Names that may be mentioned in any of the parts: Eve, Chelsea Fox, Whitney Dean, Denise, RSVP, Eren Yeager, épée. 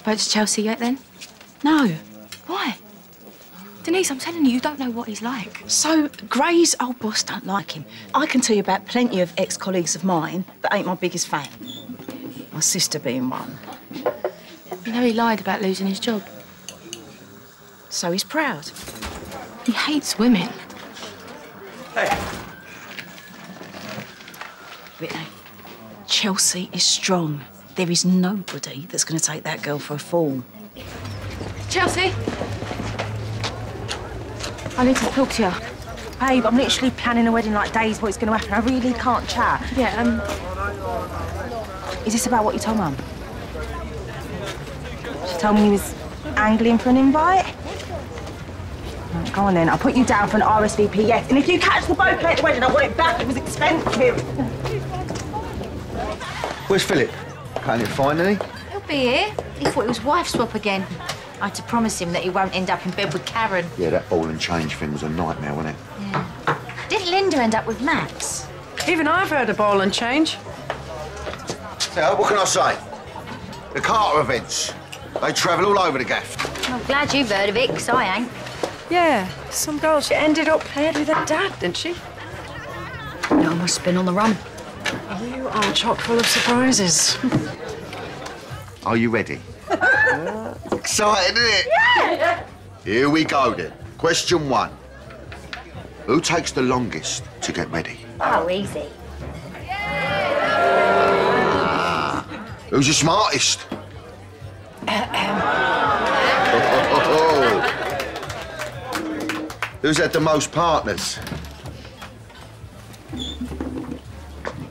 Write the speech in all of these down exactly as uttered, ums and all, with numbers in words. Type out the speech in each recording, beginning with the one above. Spoke to Chelsea yet then? No. Why? Denise, I'm telling you, you don't know what he's like. So Gray's old boss don't like him. I can tell you about plenty of ex-colleagues of mine that ain't my biggest fan. My sister being one. You know he lied about losing his job. So he's proud. He hates women. Hey. Whitney, Chelsea is strong. There is nobody that's going to take that girl for a fool. Chelsea! I need to talk to you. Babe, I'm literally planning a wedding like days what's going to happen. I really can't chat. Yeah, um... Is this about what you told Mum? She told me you was angling for an invite. Right, go on then, I'll put you down for an R S V P, yes. And if you catch the boat at the wedding, I want it back. It was expensive. Where's Philip? Can't you find any? He'll be here. He thought it was wife swap again. I had to promise him that he won't end up in bed with Karen. Yeah, that ball and change thing was a nightmare, wasn't it? Yeah. Didn't Linda end up with Max? Even I've heard of ball and change. So, what can I say? The Carter events. They travel all over the gaff. I'm glad you've heard of it, because I ain't. Yeah, some girl, she ended up paired with her dad, didn't she? No, I must have been on the run. You are chock full of surprises. Are you ready? uh, exciting, isn't it? Yeah! Here we go, then. Question one. Who takes the longest to get ready? Oh, easy. Ah. Who's the smartest? Who's had the most partners?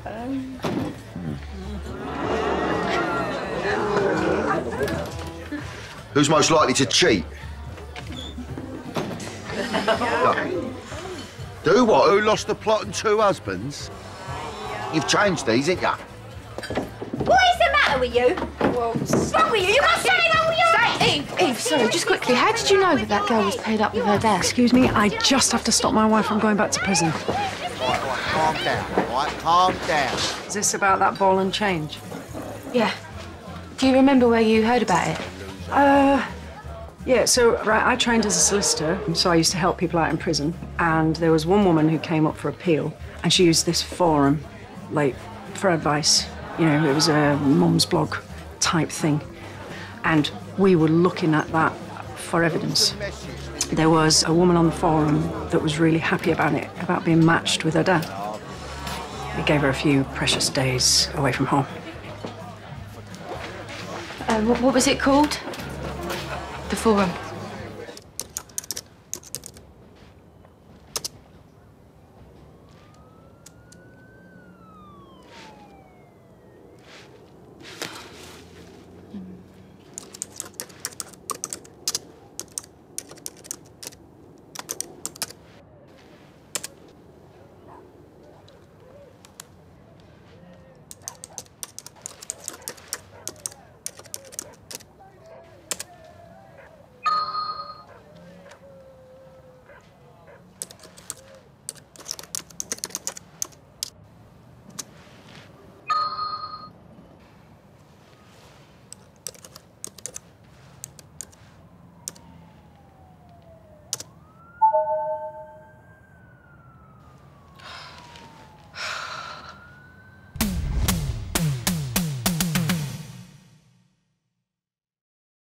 Um. Who's most likely to cheat? No. Do what? Who lost the plot and two husbands? You've changed these, haven't you? What is the matter with you? Well, what's wrong with you? You must say that with your... Eve, Eve, sorry, just quickly, how did you know that that girl was paired up with her dad? Excuse me, I just have to stop my wife from going back to prison. All right, all right, calm down, all right, calm down. Is this about that ball and change? Yeah. Do you remember where you heard about it? Uh, yeah, so, right, I trained as a solicitor, so I used to help people out in prison, and there was one woman who came up for appeal, and she used this forum, like, for advice. You know, it was a mum's blog type thing, and we were looking at that for evidence. There was a woman on the forum that was really happy about it, about being matched with her dad. It gave her a few precious days away from home. Uh, what was it called? The forum?